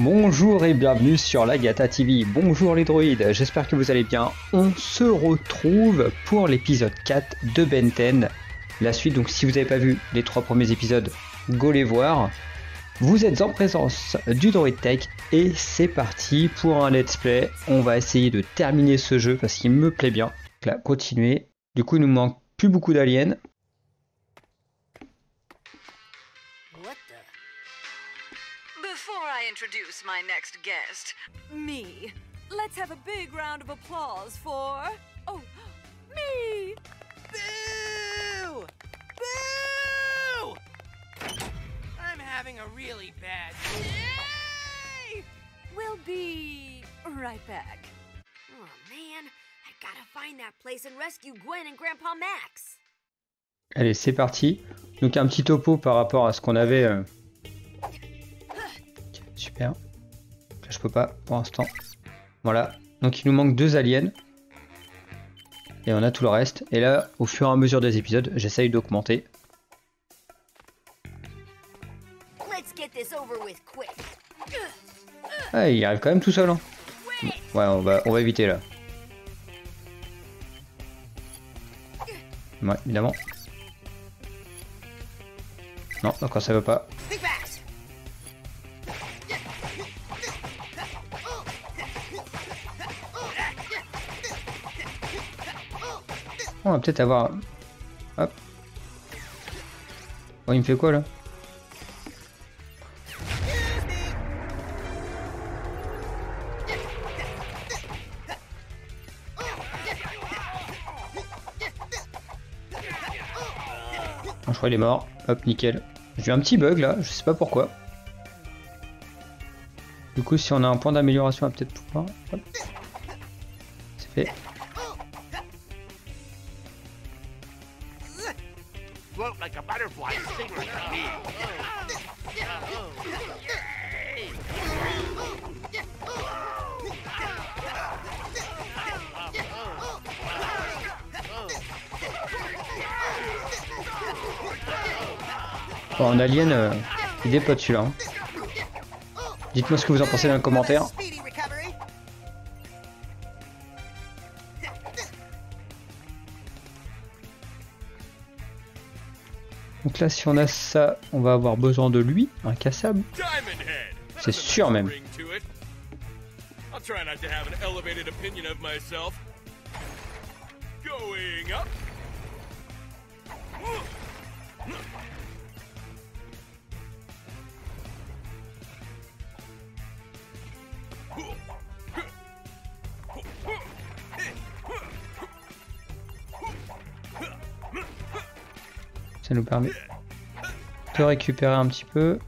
Bonjour et bienvenue sur la Gata TV. Bonjour les droïdes, j'espère que vous allez bien. On se retrouve pour l'épisode 4 de Ben 10, la suite. Donc si vous n'avez pas vu les 3 premiers épisodes, go les voir. Vous êtes en présence du Droid Tech et c'est parti pour un let's play. On va essayer de terminer ce jeu parce qu'il me plaît bien. Donc là, continuer. Du coup, il nous manque plus beaucoup d'aliens. Introduce my next guest, me. Let's have a big round of applause for me. Boo! Boo! I'm having a really bad day. We'll be right back. Oh man, I gotta find that place and rescue Gwen and Grandpa Max. Allez, c'est parti. Donc un petit topo par rapport à ce qu'on avait. Super. Là, je peux pas pour l'instant. Voilà. Donc il nous manque 2 aliens. Et on a tout le reste. Et là, au fur et à mesure des épisodes, j'essaye d'augmenter. Ah, il arrive quand même tout seul. Hein. Ouais, on va éviter là. Ouais, évidemment. Non, encore ça va pas. On va peut-être avoir... Hop. Oh, il me fait quoi là? Oh, je crois qu'il est mort. Hop, nickel. J'ai eu un petit bug là, je sais pas pourquoi. Du coup, si on a un point d'amélioration à peut-être pouvoir... Hop. C'est fait. Bon, en alien, il est pas de celui-là. Hein. Dites-moi ce que vous en pensez dans les commentaires. Donc là, si on a ça, on va avoir besoin de lui, un cassable. C'est sûr même. Ça nous permet de récupérer un petit peu.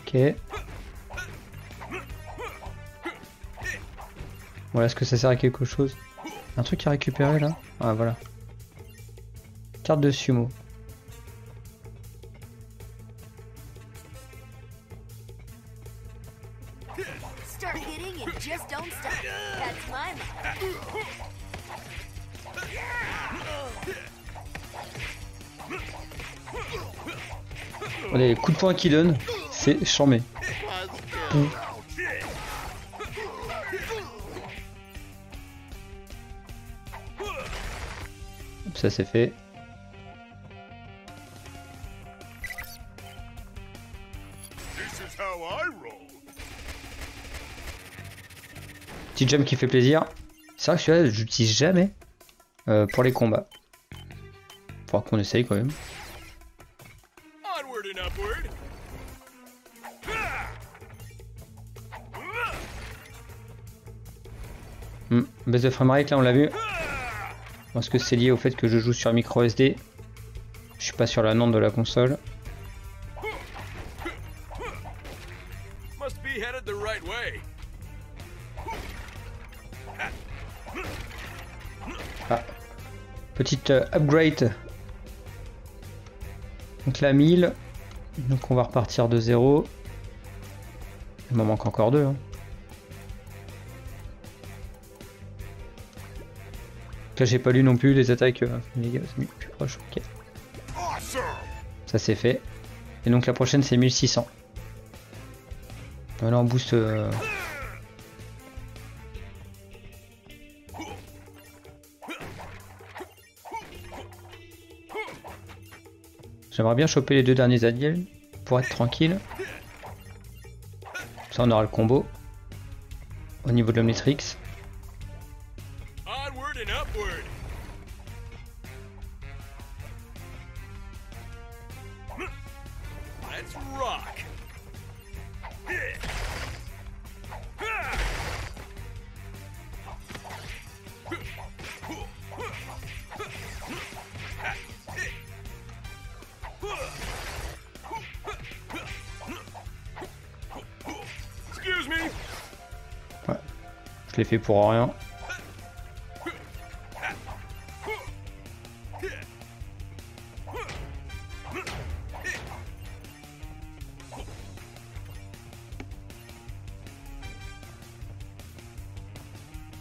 Ok. Voilà, est-ce que ça sert à quelque chose? Un truc à récupérer là? Ah voilà. Carte de sumo. Les coups de poing qu'il donne, c'est chambé. Ça c'est fait. Petit jump qui fait plaisir. C'est vrai que celui-là je l'utilise jamais pour les combats. Faudra qu'on essaye quand même. Baisse de framerate là on l'a vu. Est-ce que c'est lié au fait que je joue sur micro SD? Je suis pas sur la norme de la console. Ah. Petite upgrade. Donc la 1000. Donc on va repartir de 0. Il m'en manque encore 2. Hein. Là j'ai pas lu non plus les attaques. Les gars, c'est plus proche. Ok. Ça c'est fait. Et donc la prochaine c'est 1600. Voilà, on booste. J'aimerais bien choper les deux derniers alliés pour être tranquille. Ça on aura le combo. Au niveau de l'Omnitrix. Ouais. Je l'ai fait pour rien.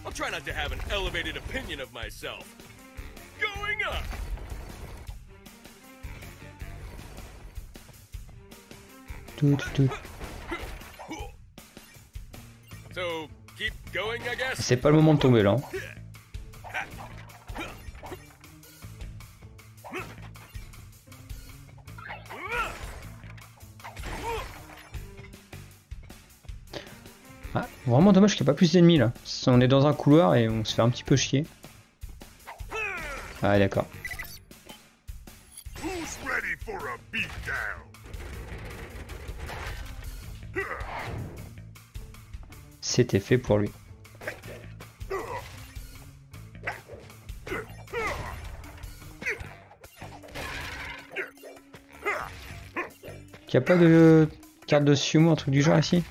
I'll try not to have an elevated opinion of myself. Going up. C'est pas le moment de tomber là. Ah, vraiment dommage qu'il n'y ait pas plus d'ennemis là. On est dans un couloir et on se fait un petit peu chier. Ah d'accord. C'était fait pour lui. Il n'y a pas de carte de sumo, un truc du genre ici?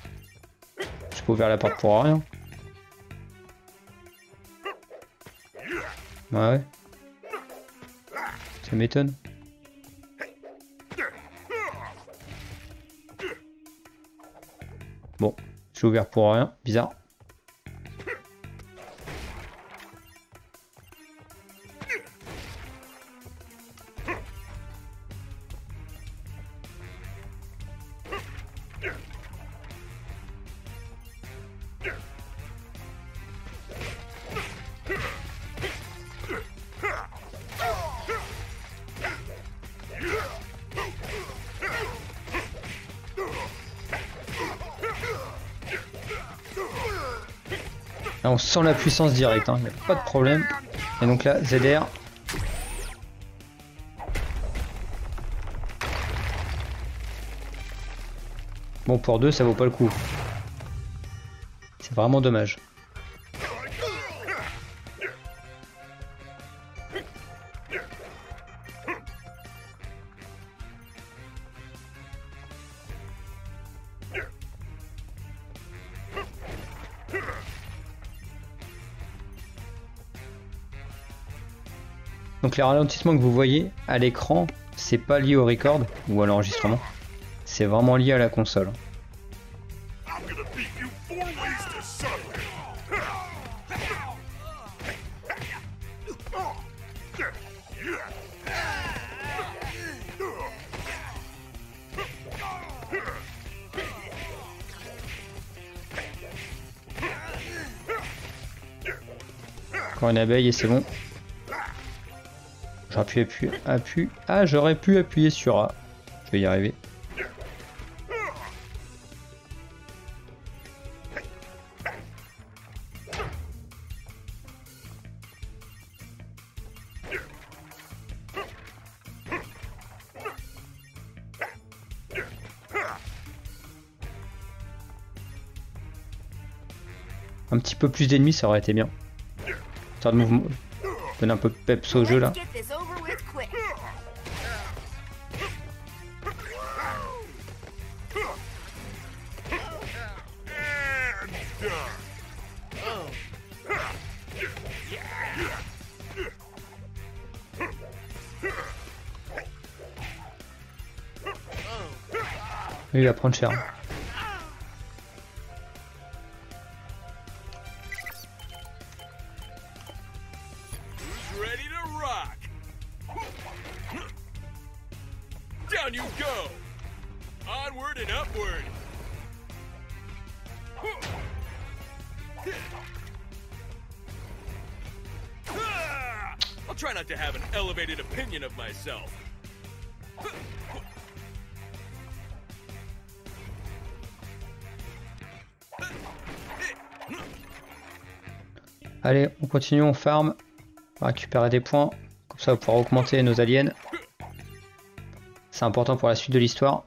J'ai pas ouvert la porte pour rien. Ouais. Ça m'étonne. Bon, j'ai ouvert pour rien, bizarre. Là, on sent la puissance directe, hein, il n'y a pas de problème. Et donc là, ZR. Bon, pour deux, ça vaut pas le coup. C'est vraiment dommage. Donc les ralentissements que vous voyez à l'écran, c'est pas lié au record ou à l'enregistrement, c'est vraiment lié à la console. Encore une abeille et c'est bon. J'aurais pu appuyer sur A. Je vais y arriver. Un petit peu plus d'ennemis, ça aurait été bien. Histoire de mouvement. Donne un peu de peps au jeu là. Il va prendre cher. Onward and upward. I'll try not to have an elevated opinion of myself. Allez, on continue, on farm. On va récupérer des points. Comme ça, on pourra augmenter nos aliens. C'est important pour la suite de l'histoire.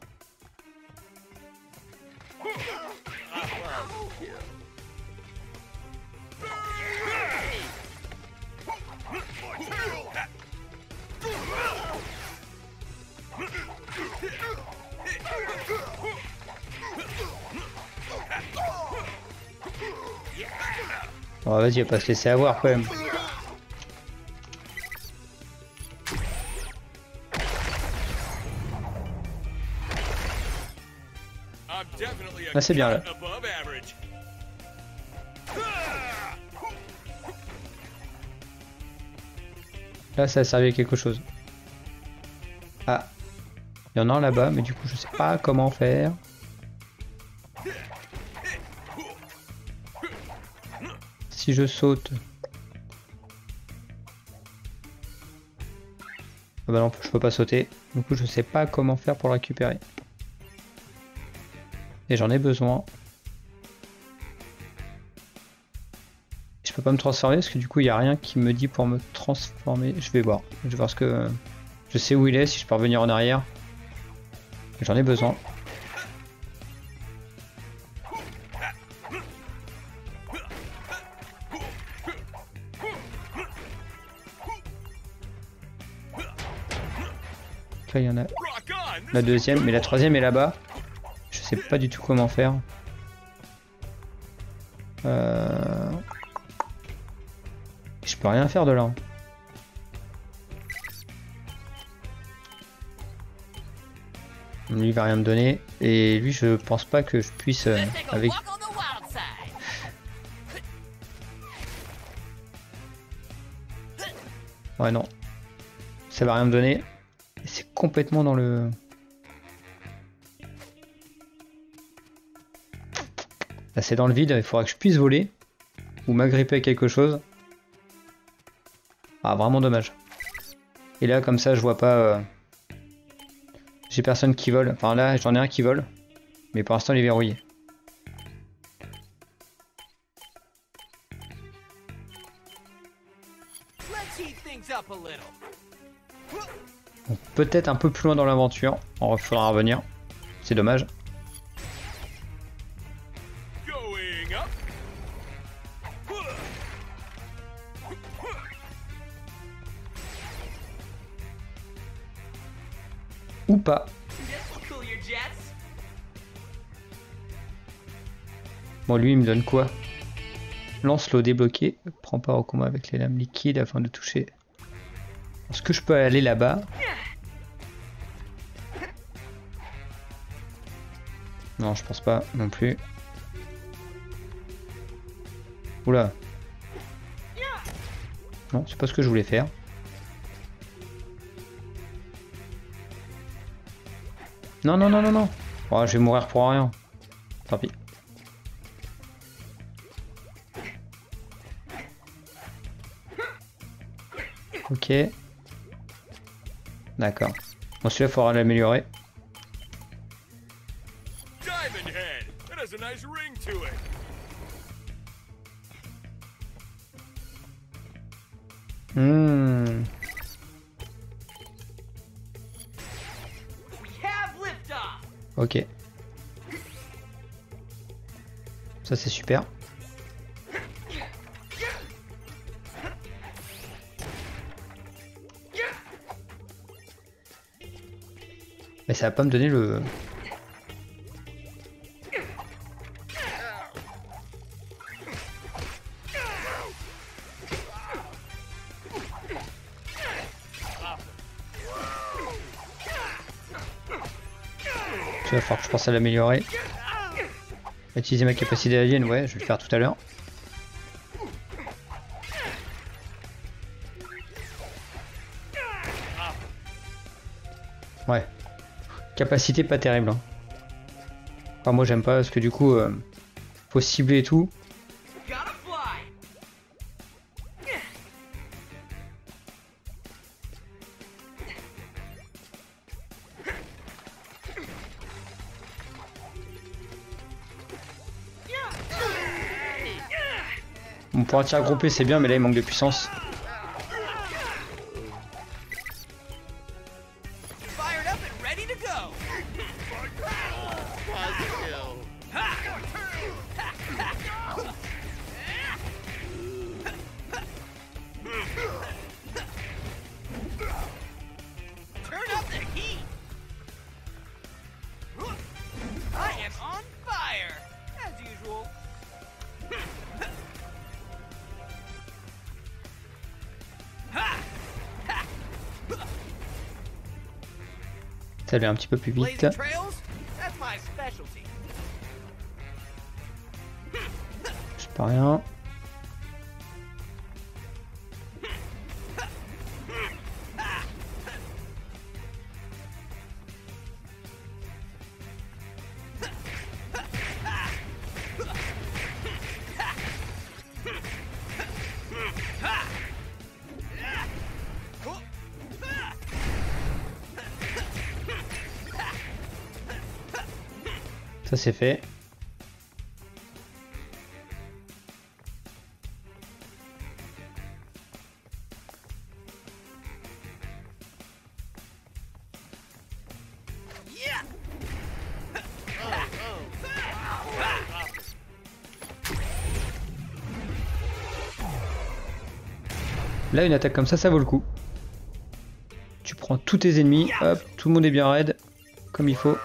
Oh, vas-y, on va pas se laisser avoir quand même. Ah, c'est bien là. Là, ça a servi à quelque chose. Ah, il y en a un là-bas, mais du coup, je sais pas comment faire. Si je saute... Ah bah non, je peux pas sauter. Du coup, je sais pas comment faire pour le récupérer. Et j'en ai besoin. Je peux pas me transformer parce que du coup, il n'y a rien qui me dit pour me transformer. Je vais voir. Je vais voir ce que... Je sais où il est, si je peux revenir en arrière. J'en ai besoin. Là, il y en a la deuxième, mais la troisième est là-bas. Je sais pas du tout comment faire. Je peux rien faire de là. Lui va rien me donner et lui je pense pas que je puisse avec. Ouais non, ça va rien me donner. C'est complètement dans le... Là c'est dans le vide, il faudra que je puisse voler ou m'agripper à quelque chose. Ah vraiment dommage. Et là comme ça je vois pas... J'ai personne qui vole. Enfin là j'en ai un qui vole. Mais pour l'instant il est verrouillé. Donc peut-être un peu plus loin dans l'aventure, on faudra revenir, c'est dommage. Ou pas. Bon lui il me donne quoi? Lance-l'eau débloquée, prends part au combat avec les lames liquides afin de toucher. Est-ce que je peux aller là-bas? Non, je pense pas non plus. Oula. Non, c'est pas ce que je voulais faire. Non, non, non, non, non. Oh, je vais mourir pour rien. Tant pis. Ok. D'accord. Bon, celui-là, il faudra l'améliorer. Diamond head. That has a nice ring to it. Ok. Ça, c'est super. Mais ça va pas me donner le... Il va falloir que je pense à l'améliorer. Utiliser ma capacité alien, ouais, je vais le faire tout à l'heure. Ouais. Capacité pas terrible. Hein. Enfin, moi j'aime pas parce que du coup faut cibler et tout. Bon, pour un tir groupé c'est bien, mais là il manque de puissance. Ça allait un petit peu plus vite. Je peux rien. Ça c'est fait. Là une attaque comme ça vaut le coup. Tu prends tous tes ennemis, hop, tout le monde est bien raide, comme il faut.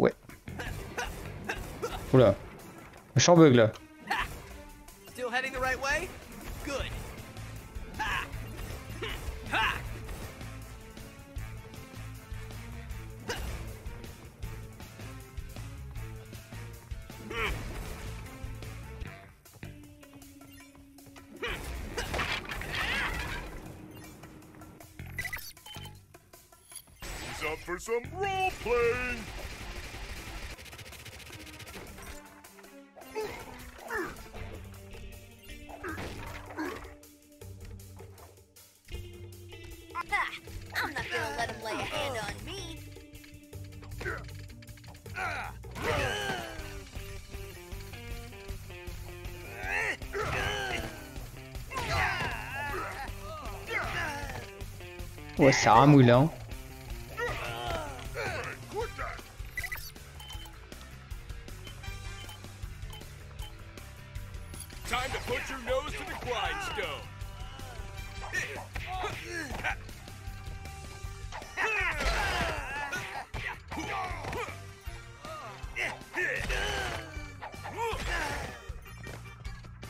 Ouais. Oula, je suis en bug là. Up for some role playing. I'm not gonna let him lay a hand on me. Ouais, ça ramouille hein.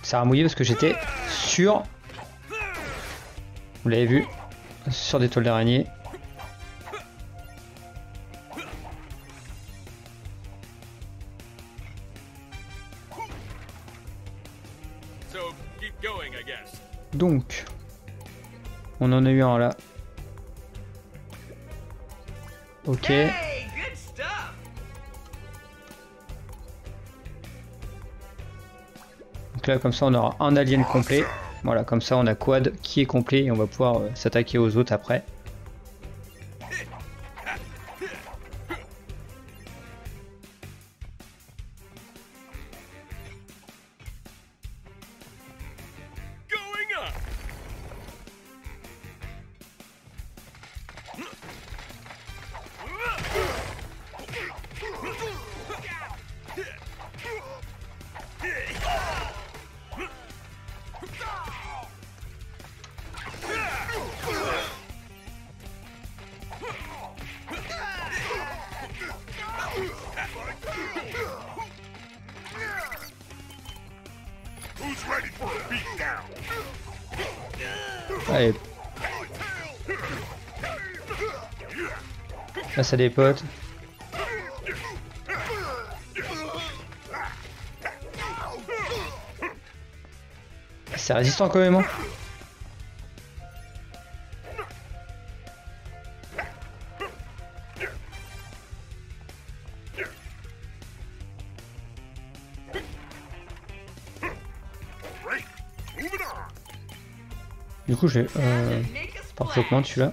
Ça a mouillé parce que j'étais sur, vous l'avez vu, sur des toiles d'araignée. Donc, on en a eu un là. Ok. Donc là, comme ça, on aura un alien complet. Voilà, comme ça, on a quad qui est complet et on va pouvoir s'attaquer aux autres après. Allez. Là ça dépote. c'est résistant quand même. Hein. Du coup, je vais parfaitement celui-là.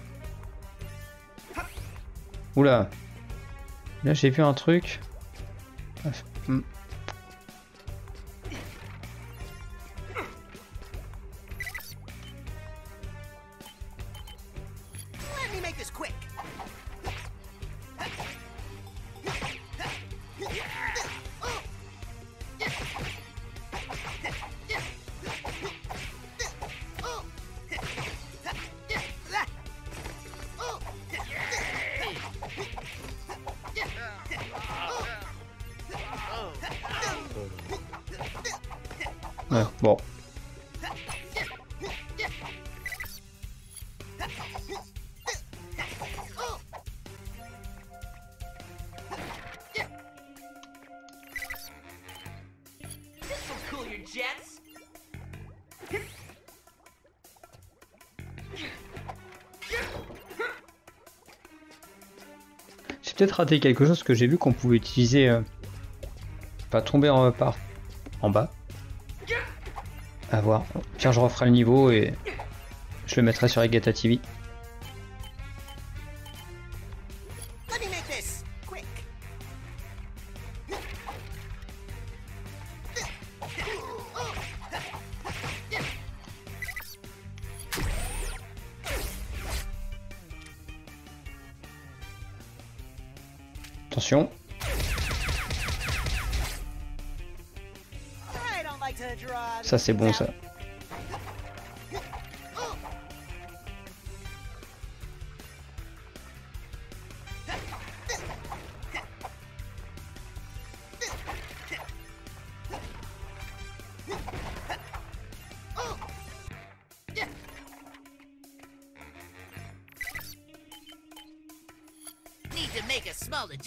Oula. Là, j'ai vu un truc. Bon. J'ai peut-être raté quelque chose que j'ai vu qu'on pouvait utiliser. Pas tomber en bas. À voir. Tiens, je referai le niveau et je le mettrai sur Egata TV. Attention. Ça c'est bon ça.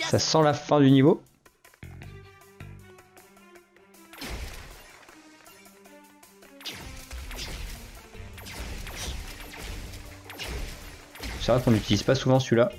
Ça sent la fin du niveau. C'est vrai qu'on n'utilise pas souvent celui-là.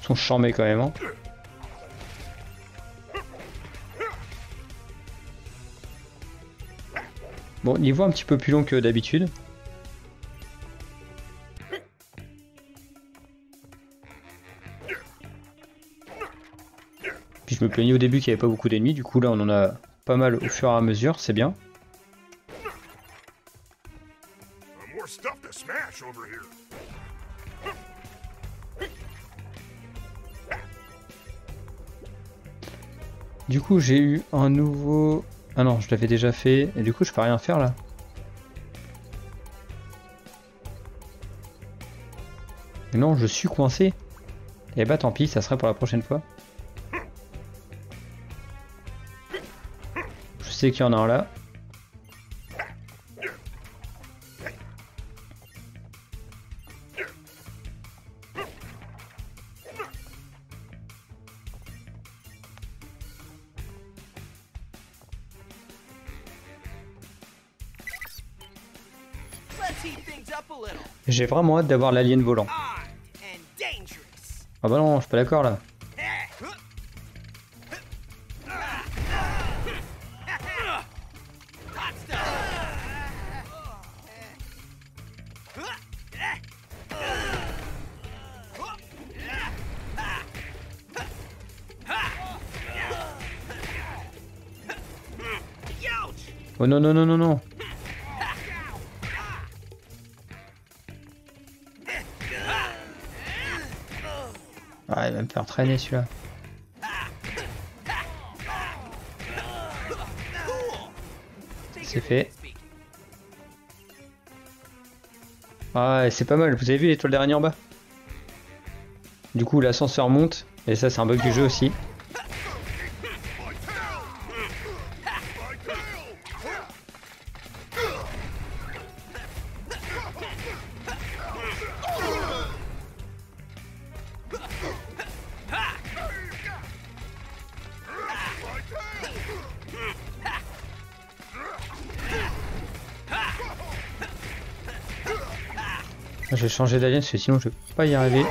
Ils sont charmés quand même. Hein. Bon, niveau un petit peu plus long que d'habitude. Puis je me plaignais au début qu'il n'y avait pas beaucoup d'ennemis, du coup là on en a pas mal au fur et à mesure, c'est bien. Du coup j'ai eu un nouveau... Ah non, je l'avais déjà fait et du coup je peux rien faire là. Mais non, je suis coincé. Et bah tant pis, ça sera pour la prochaine fois. Je sais qu'il y en a un là. J'ai vraiment hâte d'avoir l'alien volant. Ah bah non, je suis pas d'accord là. Oh non non non non non. Ah, il va me faire traîner celui-là. c'est fait. Ouais, c'est pas mal. Vous avez vu l'étoile d'araignée en bas? Du coup, l'ascenseur monte. Et ça, c'est un bug du jeu aussi. Je vais changer d'alien parce que sinon je peux pas y arriver.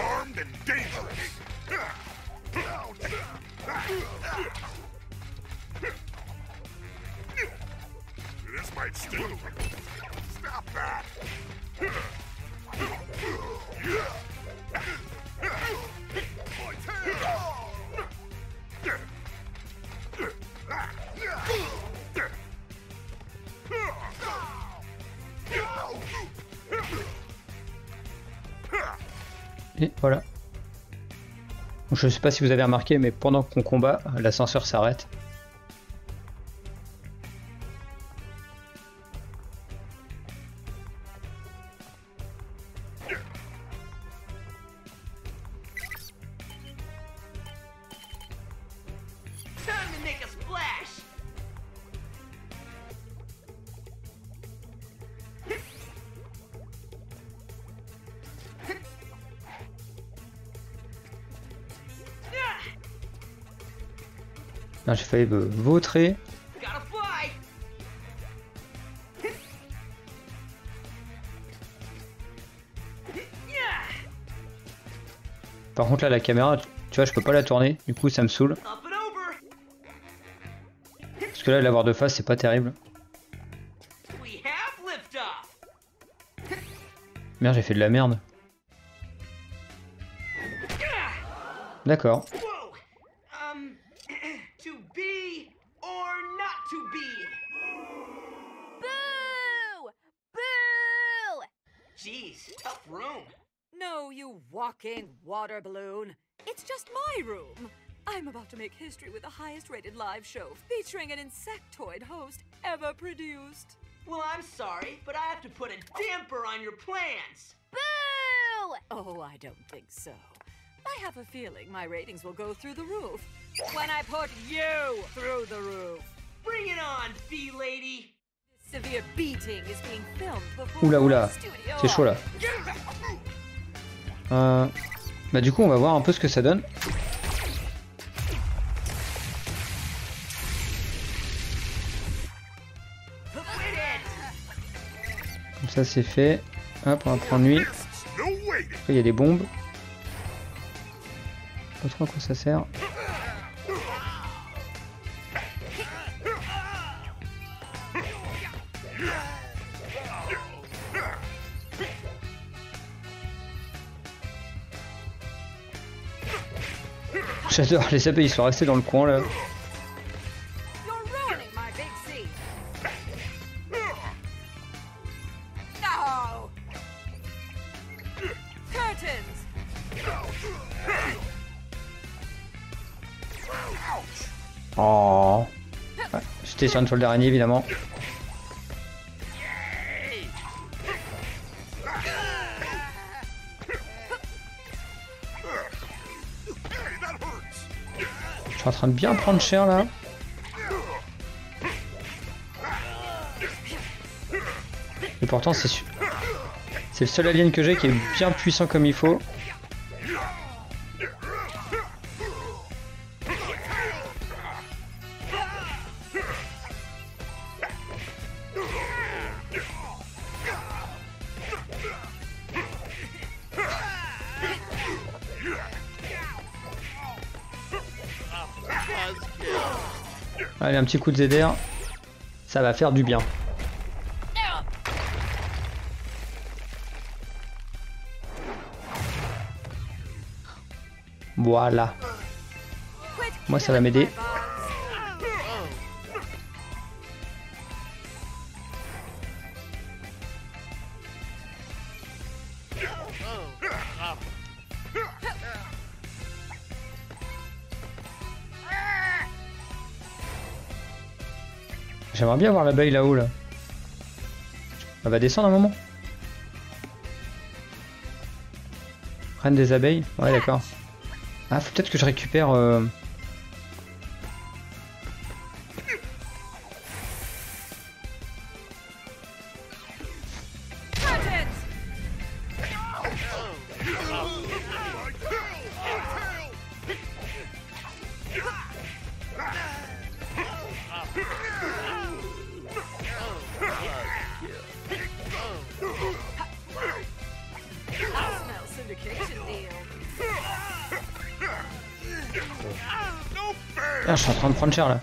Et voilà. Je ne sais pas si vous avez remarqué, mais pendant qu'on combat, l'ascenseur s'arrête. J'ai failli me vautrer. Par contre là la caméra, tu vois, je peux pas la tourner, du coup ça me saoule. Parce que là l'avoir de face c'est pas terrible. Merde, j'ai fait de la merde. D'accord. Water balloon. It's just my room. I'm about to make history with the highest rated live show featuring an insectoid host ever produced. Well, I'm sorry, but I have to put a damper on your plans. Boo! Oh, I don't think so. I have a feeling my ratings will go through the roof when I put you through the roof. Bring it on, bee lady. This severe beating is being filmed before the studio. C'est chaud là. Bah du coup on va voir un peu ce que ça donne. Comme ça c'est fait. Hop, on va prendre lui. Il y a des bombes. Pas trop à quoi ça sert. J'adore, les abeilles sont restés dans le coin là. Oh. Ouais, j'étais sur une toile d'araignée évidemment. En train de bien prendre cher là. Et pourtant c'est le seul alien que j'ai qui est bien puissant comme il faut. Allez, un petit coup de ZR, ça va faire du bien. Voilà. Moi, ça va m'aider. J'aimerais bien voir l'abeille là-haut là. Elle va descendre un moment. Reine des abeilles. Ouais, d'accord. Ah, faut peut-être que je récupère... Ah, je suis en train de prendre cher là.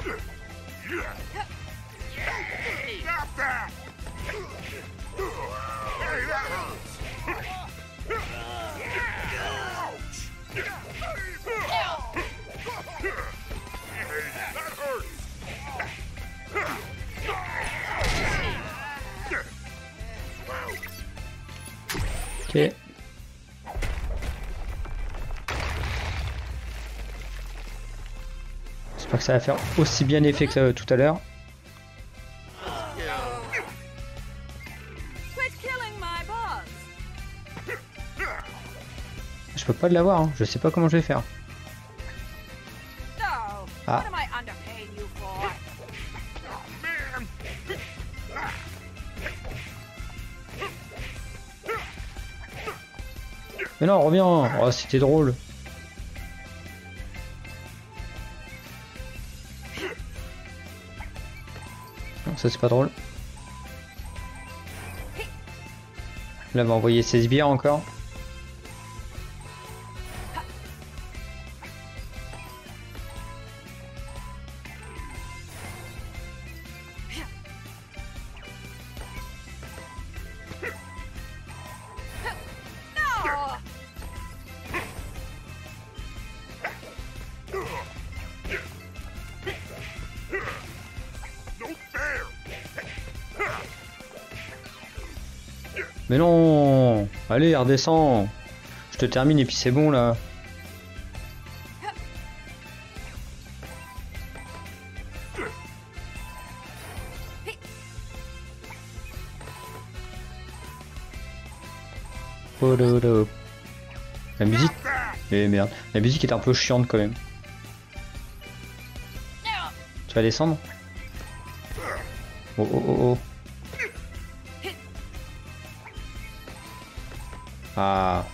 Ok. J'espère que ça va faire aussi bien effet que tout à l'heure. Je peux pas l'avoir, hein. Je sais pas comment je vais faire. Ah. Mais non, reviens. Oh, c'était drôle. Non, ça c'est pas drôle. Là, on va envoyer ses sbires encore. Mais non, allez, redescends. Je te termine et puis c'est bon là. Oh, oh, oh. La musique. Eh merde, la musique est un peu chiante quand même. Tu vas descendre. Oh oh oh oh. Ah.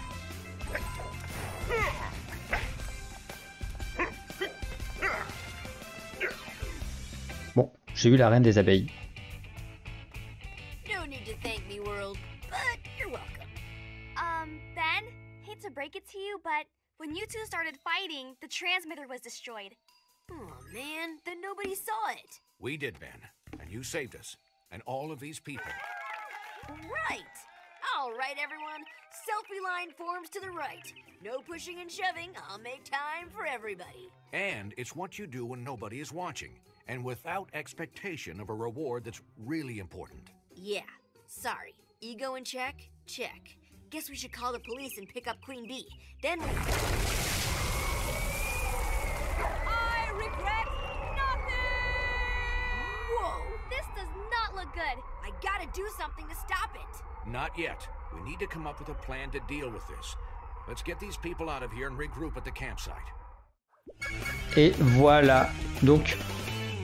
Bon, j'ai eu la reine des abeilles. No need to thank me, world, but you're welcome. Ben, hate to break it to you, but when you two started fighting, the transmitter was destroyed. Oh man, then nobody saw it. We did, Ben, and you saved us, and all of these people. Right. All right, everyone. Selfie line forms to the right. No pushing and shoving. I'll make time for everybody. And it's what you do when nobody is watching, and without expectation of a reward that's really important. Yeah. Sorry. Ego in check? Check. Guess we should call the police and pick up Queen Bee. Then we... I regret nothing! Whoa. This does not look good. I gotta do something to stop it. Not yet. We need to come up with a plan to deal with this. Let's get these people out of here and regroup at the campsite. Et voilà. Donc,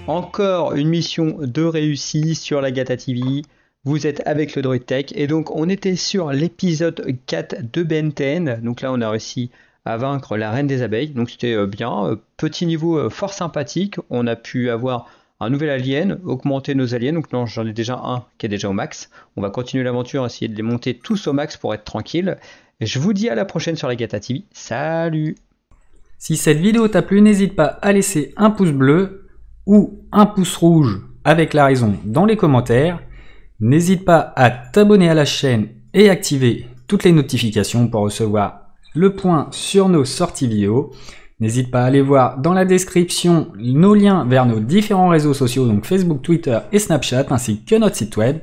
encore une mission de réussie sur la Gata TV. Vous êtes avec le Droid Tech. Et donc, on était sur l'épisode 4 de Ben 10. Donc là, on a réussi à vaincre la Reine des Abeilles. Donc, c'était bien. Petit niveau fort sympathique. On a pu avoir... un nouvel alien, augmenter nos aliens, donc non j'en ai déjà un qui est déjà au max. On va continuer l'aventure, essayer de les monter tous au max pour être tranquille. Et je vous dis à la prochaine sur la Gata TV, salut. Si cette vidéo t'a plu, n'hésite pas à laisser un pouce bleu ou un pouce rouge avec la raison dans les commentaires. N'hésite pas à t'abonner à la chaîne et activer toutes les notifications pour recevoir le point sur nos sorties vidéo. N'hésite pas à aller voir dans la description nos liens vers nos différents réseaux sociaux, donc Facebook, Twitter et Snapchat, ainsi que notre site web.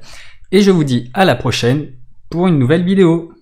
Et je vous dis à la prochaine pour une nouvelle vidéo.